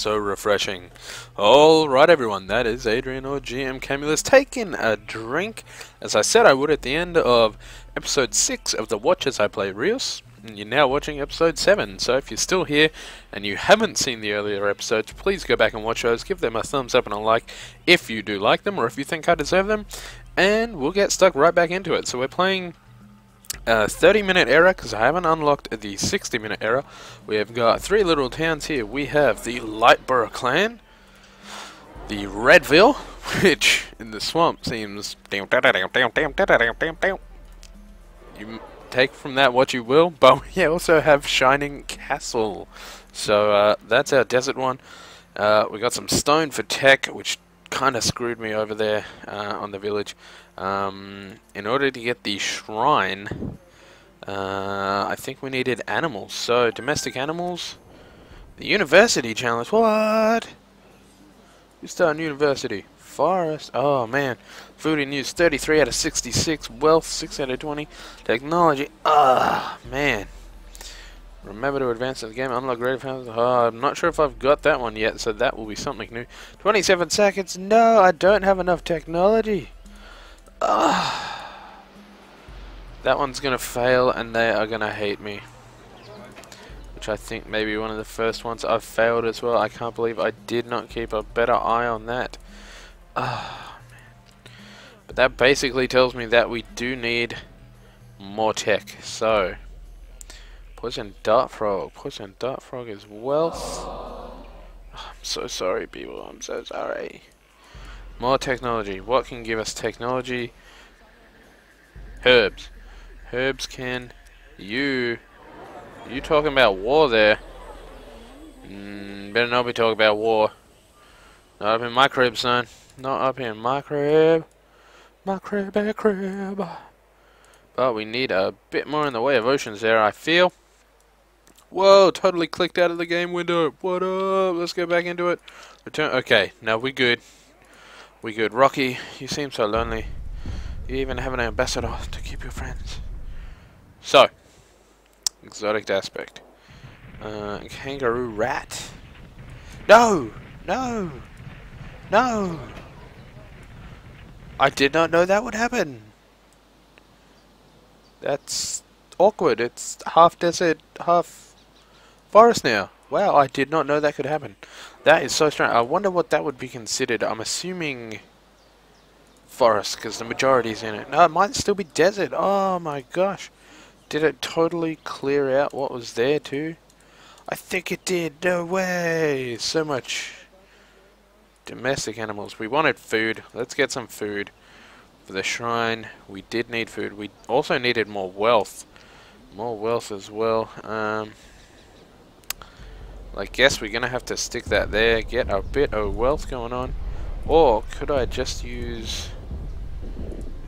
so refreshing. Alright everyone, that is Adrian or GM Camulus taking a drink, as I said I would, at the end of episode 6 of The Watch As I Play Reus. You're now watching episode 7, so if you're still here and you haven't seen the earlier episodes, please go back and watch those, give them a thumbs up and a like if you do like them or if you think I deserve them, and we'll get stuck right back into it. So we're playing 30-minute era, because I haven't unlocked the 60-minute era. We have got three little towns here. We have the Lightborough Clan, the Redville, which in the swamp seems... You take from that what you will, but we also have Shining Castle. So that's our desert one. We got some stone for tech, which kind of screwed me over there on the village. In order to get the shrine, I think we needed animals. So domestic animals, the university challenge. What? You start in university. Forest. Oh man. Food and use 33 out of 66. Wealth 6 out of 20. Technology. Ah man. Remember to advance in the game. Unlock Gravehounds. Oh, I'm not sure if I've got that one yet, so that will be something new. 27 seconds. No, I don't have enough technology. That one's gonna fail, and they are gonna hate me. Which I think may be one of the first ones I've failed as well. I can't believe I did not keep a better eye on that. Man. But that basically tells me that we do need more tech. So... Poison Dart Frog. Poison Dart Frog is wealth. I'm so sorry, people. I'm so sorry. More technology. What can give us technology? Herbs. Herbs can... You talking about war there? Better not be talking about war. Not up in my crib, son. Not up in my crib. My crib, a crib. But we need a bit more in the way of oceans there, I feel. Whoa, totally clicked out of the game window. What up? Let's go back into it. Return. Okay, now we're good. We good. Rocky, you seem so lonely. You even have an ambassador to keep your friends. So, exotic aspect. Kangaroo rat. No! No! No! I did not know that would happen. That's awkward. It's half desert, half... forest now. Wow, I did not know that could happen. That is so strange. I wonder what that would be considered. I'm assuming forest, because the majority's in it. No, it might still be desert. Oh my gosh. Did it totally clear out what was there too? I think it did. No way. So much domestic animals. We wanted food. Let's get some food for the shrine. We did need food. We also needed more wealth. More wealth as well. I guess we're going to have to stick that there, get a bit of wealth going on. Or could I just use...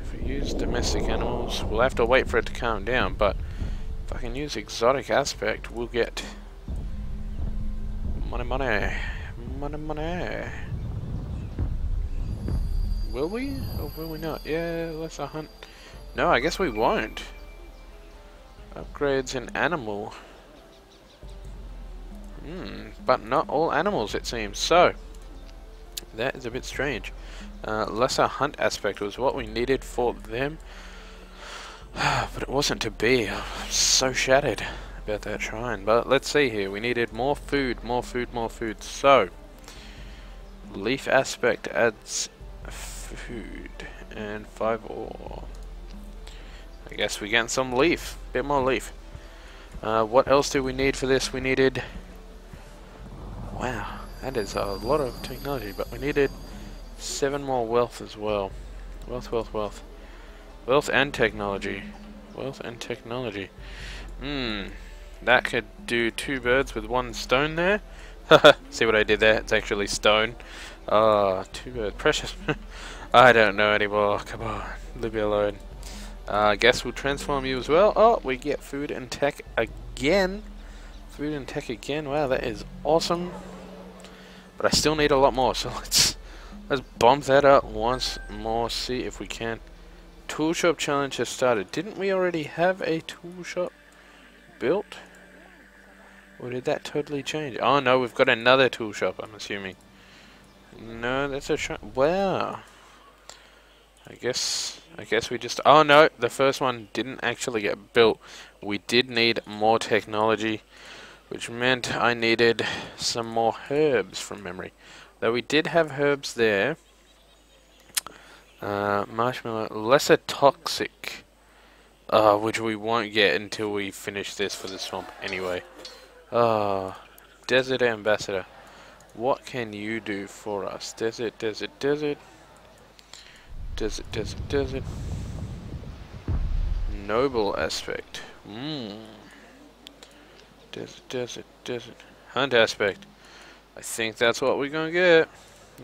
If we use domestic animals, we'll have to wait for it to calm down, but if I can use exotic aspect, we'll get... Money, money. Money, money. Will we? Or will we not? Yeah, let's hunt. No, I guess we won't. Upgrades an animal. But not all animals, it seems. So, that is a bit strange. Lesser hunt aspect was what we needed for them. But it wasn't to be. I'm so shattered about that shrine. But let's see here. We needed more food, more food, more food. So, leaf aspect adds food and 5 ore. I guess we're getting some leaf. Bit more leaf. What else do we need for this? We needed... Wow, that is a lot of technology, but we needed 7 more wealth as well. Wealth, wealth, wealth. Wealth and technology. Wealth and technology. That could do 2 birds with 1 stone there. See what I did there? It's actually stone. Ah, 2 birds. Precious. I don't know anymore. Come on, leave me alone. I guess we'll transform you as well. Oh, we get food and tech again. Food and tech again. Wow, that is awesome. But I still need a lot more, so let's bump that up once more. See if we can. Tool shop challenge has started. Didn't we already have a tool shop built? Or did that totally change? Oh no, we've got another tool shop, I'm assuming. No, that's a shop. Wow. I guess we just... Oh no, the first one didn't actually get built. We did need more technology, which meant I needed some more herbs from memory. Though we did have herbs there. Marshmallow, lesser toxic, which we won't get until we finish this for the swamp anyway. Oh, Desert Ambassador, what can you do for us? Desert. Noble aspect. Desert. Hunt aspect. I think that's what we're gonna get.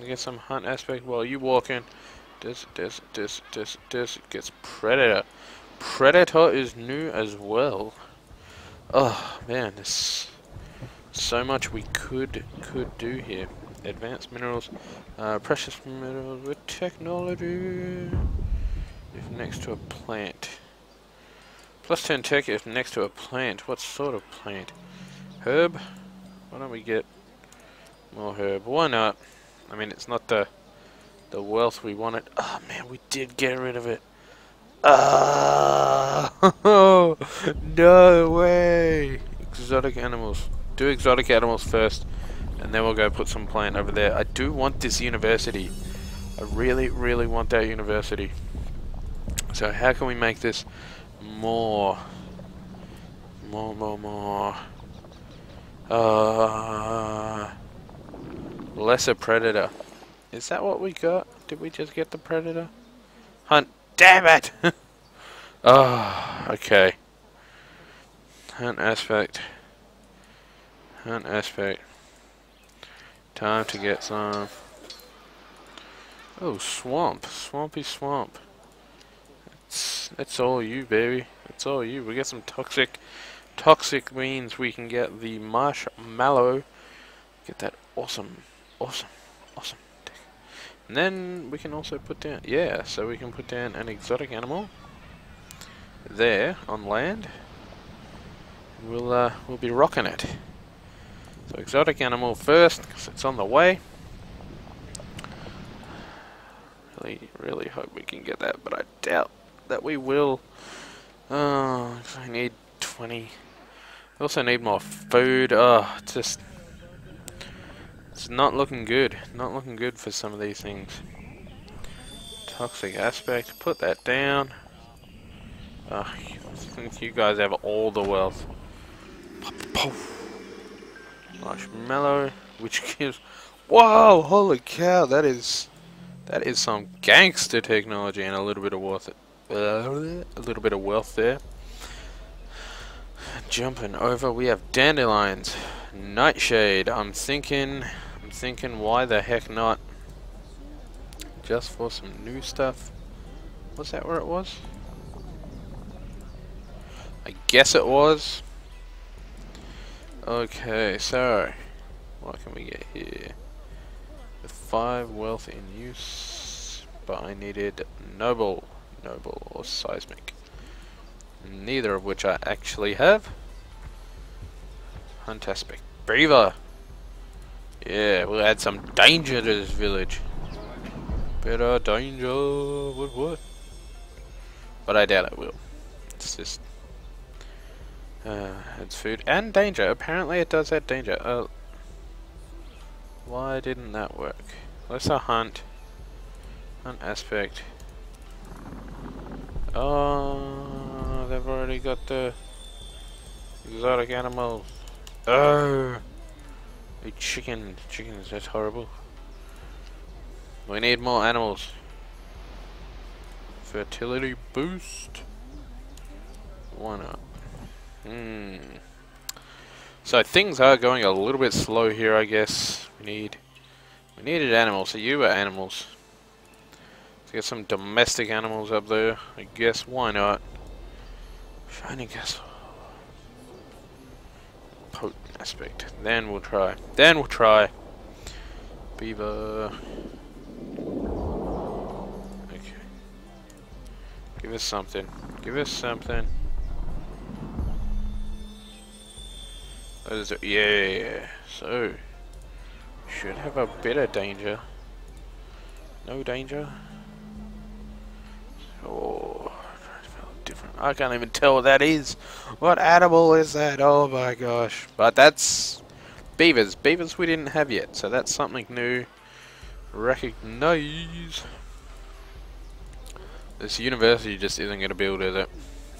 We get some hunt aspect while you walk in. Desert. Gets Predator. Predator is new as well. Oh man, there's so much we could do here. Advanced minerals, precious minerals with technology. If next to a plant. Plus 10 tech if next to a plant. What sort of plant? Herb? Why don't we get more herb? Why not? I mean, it's not the wealth we wanted. Oh man, we did get rid of it. Oh, no way. Exotic animals. Do exotic animals first. And then we'll go put some plant over there. I do want this university. I really, really want that university. So how can we make this more? Lesser predator. Is that what we got? Did we just get the predator? Hunt. Damn it! Oh, okay. Hunt aspect. Hunt aspect. Time to get some. Oh, swamp. Swampy swamp. That's all you, baby. That's all you. We get some toxic. Toxic means we can get the marshmallow. Get that awesome. And then we can also put down... Yeah, so we can put down an exotic animal. There, on land. We'll be rocking it. So exotic animal first, because it's on the way. Really hope we can get that, but I doubt that we will. Oh, I need 20. I also need more food. Oh, it's not looking good. Not looking good for some of these things. Toxic aspect. Put that down. Oh, I think you guys have all the wealth. Marshmallow, which gives... Whoa! Holy cow! That is some gangster technology and a little bit of worth. A little bit of wealth there. Jumping over, we have dandelions, nightshade. I'm thinking, why the heck not? Just for some new stuff. Was that where it was? I guess it was. Okay, so what can we get here? The 5 wealth in use, but I needed noble or seismic. Neither of which I actually have. Hunt aspect. Beaver! Yeah, we'll add some danger to this village. Better danger, what? But I doubt it will. It's just... it's food and danger. Apparently it does add danger. Why didn't that work? Lesser hunt. Hunt aspect. Oh, they've already got the exotic animals. Oh, the chicken. Chickens, that's horrible. We need more animals. Fertility boost. Why not? So things are going a little bit slow here, I guess. We needed animals, so you were animals. Let's get some domestic animals up there, I guess. Why not? Shining Castle. Potent aspect. Then we'll try. Beaver. Okay. Give us something. Yeah, so should have a better danger. No danger. Oh, different. I can't even tell what that is. What animal is that? Oh my gosh! But that's beavers. Beavers we didn't have yet, so that's something new. Recognize. This university just isn't going to build, is it?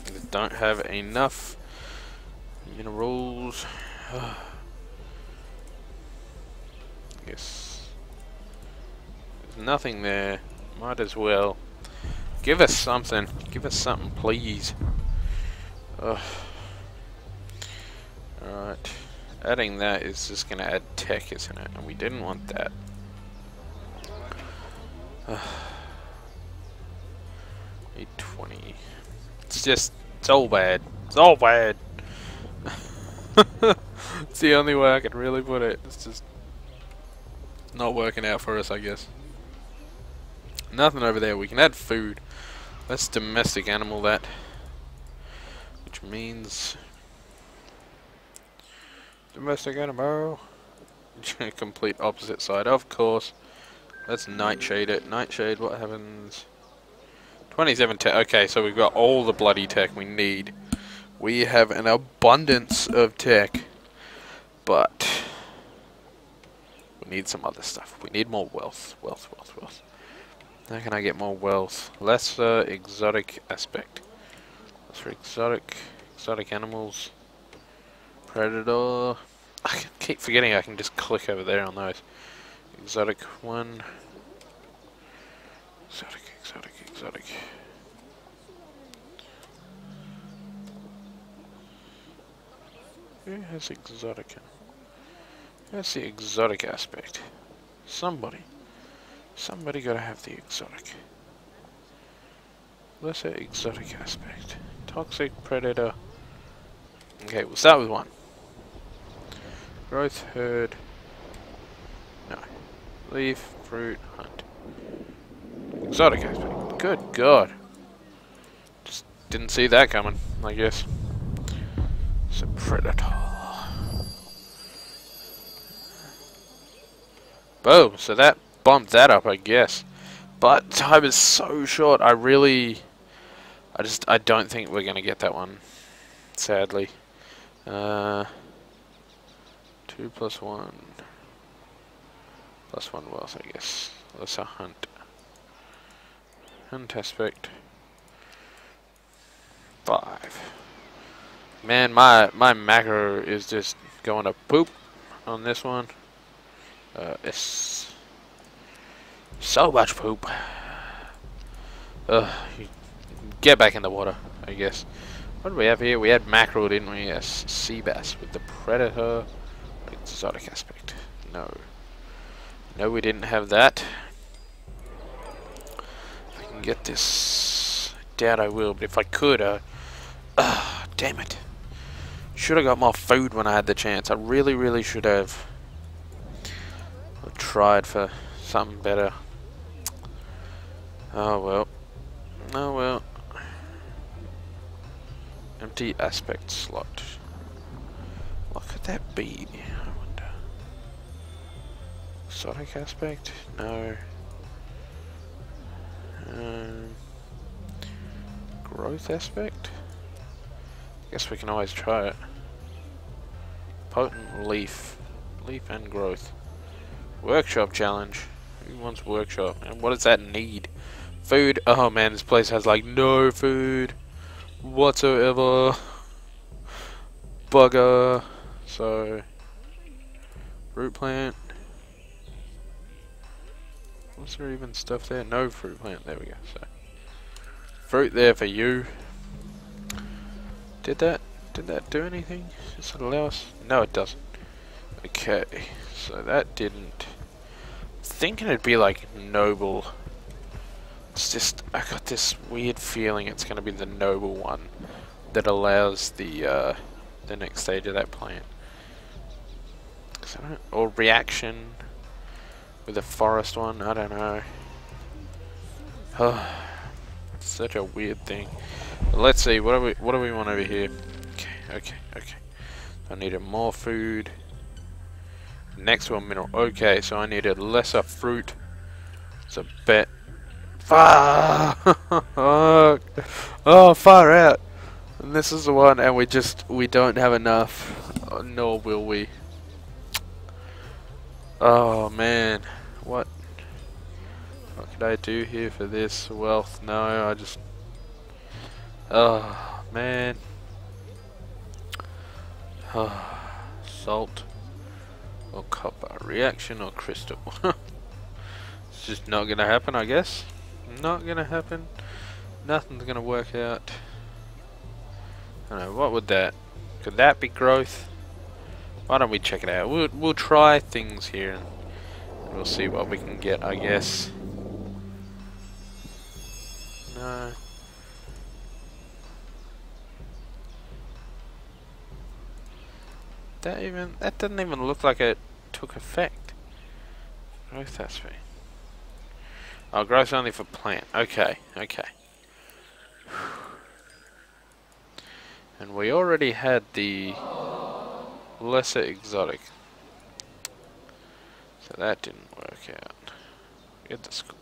They don't have enough minerals. Yes. There's nothing there. Might as well. Give us something. Give us something, please. Alright. Adding that is just going to add tech, isn't it? And we didn't want that. A 20. It's just so bad. So bad. It's the only way I could really put it. It's just not working out for us, I guess. Nothing over there. We can add food. Let's domestic animal that. Which means domestic animal. Complete opposite side, of course. Let's nightshade it. Nightshade, what happens? 27 tech. Okay, so we've got all the bloody tech we need. We have an abundance of tech, but we need some other stuff. We need more wealth. Wealth, wealth, wealth. How can I get more wealth? Lesser exotic aspect. Lesser exotic. Exotic animals. Predator. I keep forgetting I can just click over there on those. Exotic one. Exotic, exotic, exotic. Who has exotic? That's the exotic aspect. Somebody. Somebody gotta have the exotic. Lesser exotic aspect. Toxic predator. Okay, we'll start with one. Growth herd. No. Leaf, fruit, hunt. Exotic aspect. Good God. Just didn't see that coming, I guess. It's a predator. Boom, so that bumped that up, I guess. But time is so short, I don't think we're gonna get that one. Sadly. 2 plus 1. +1 wealth, I guess. Let's hunt. Hunt aspect. 5. Man, my macro is just going to poop on this one. It's so much poop. You get back in the water, I guess. What do we have here? We had mackerel, didn't we? Yes, sea bass with the predator exotic aspect. No. No, we didn't have that. If I can get this, I doubt I will, but if I could, damn it. Should have got more food when I had the chance. I really, really should have. I tried for something better. Oh well. Oh well. Empty aspect slot. What could that be? I wonder. Exotic aspect? No. Growth aspect? Guess we can always try it. Potent leaf. Leaf and growth. Workshop challenge. Who wants workshop? And what does that need? Food. Oh man, this place has like no food whatsoever. Bugger. So fruit plant. Was there even stuff there? No fruit plant. There we go. So fruit there for you. Did that do anything? Does it allow us? No, it doesn't. Okay, so that didn't. I'm thinking it'd be like noble. It's just, I got this weird feeling it's gonna be the noble one that allows the next stage of that plant. Or reaction with a forest one, I don't know. Oh, it's such a weird thing. Let's see, what do we want over here? Okay. I needed more food. Next one, mineral. Okay, so I needed lesser fruit. It's a bet. Fuck! Oh, far out! And this is the one, and we don't have enough. Nor will we. Oh man, what could I do here for this wealth? No, I just. Oh man. Oh, salt or copper reaction or crystal. It's just not gonna happen, I guess. Not gonna happen. Nothing's gonna work out. I don't know, what would that? Could that be growth? Why don't we check it out? We'll try things here and we'll see what we can get, I guess. No. That doesn't even look like it took effect. Growth that's me. Oh, growth's only for plant. Okay, okay. And we already had the lesser exotic, so that didn't work out. Get the school.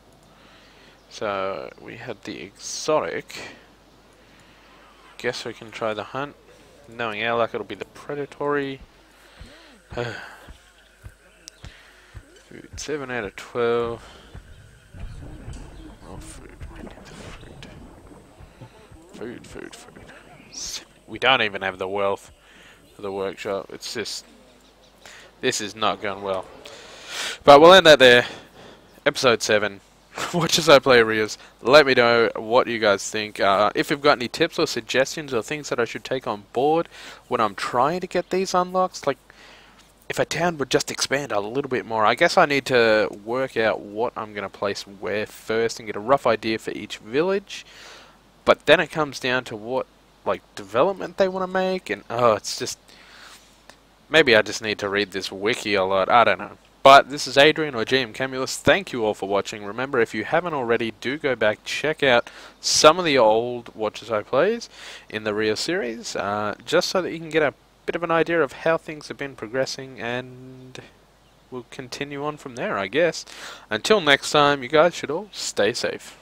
So we had the exotic. Guess we can try the hunt. Knowing our luck, it'll be the predatory. Food 7 out of 12. More food. We need the food. Food. Food. Food. We don't even have the wealth. The workshop. It's just, this is not going well. But we'll end that there. Episode 7. Watch As I Play Reus. Let me know what you guys think. If you've got any tips or suggestions or things that I should take on board when I'm trying to get these unlocks. Like, if a town would just expand a little bit more. I guess I need to work out what I'm going to place where first and get a rough idea for each village. But then it comes down to what, like, development they want to make, and oh, it's just, maybe I just need to read this wiki a lot, I don't know. But this is Adrian or GM Camulus. Thank you all for watching. Remember, if you haven't already, do go back, check out some of the old Watch As I Plays in the Reus series, just so that you can get a bit of an idea of how things have been progressing, and we'll continue on from there, I guess. Until next time, you guys should all stay safe.